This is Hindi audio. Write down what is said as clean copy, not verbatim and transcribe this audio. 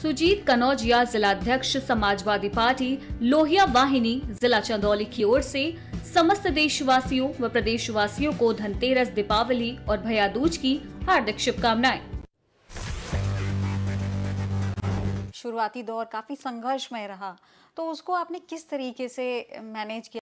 सुजीत कनौजिया जिलाध्यक्ष समाजवादी पार्टी लोहिया वाहिनी जिला चंदौली की ओर से समस्त देशवासियों व प्रदेशवासियों को धनतेरस, दीपावली और भाईदूज की हार्दिक शुभकामनाएं। शुरुआती दौर काफी संघर्षमय रहा, तो उसको आपने किस तरीके से मैनेज किया?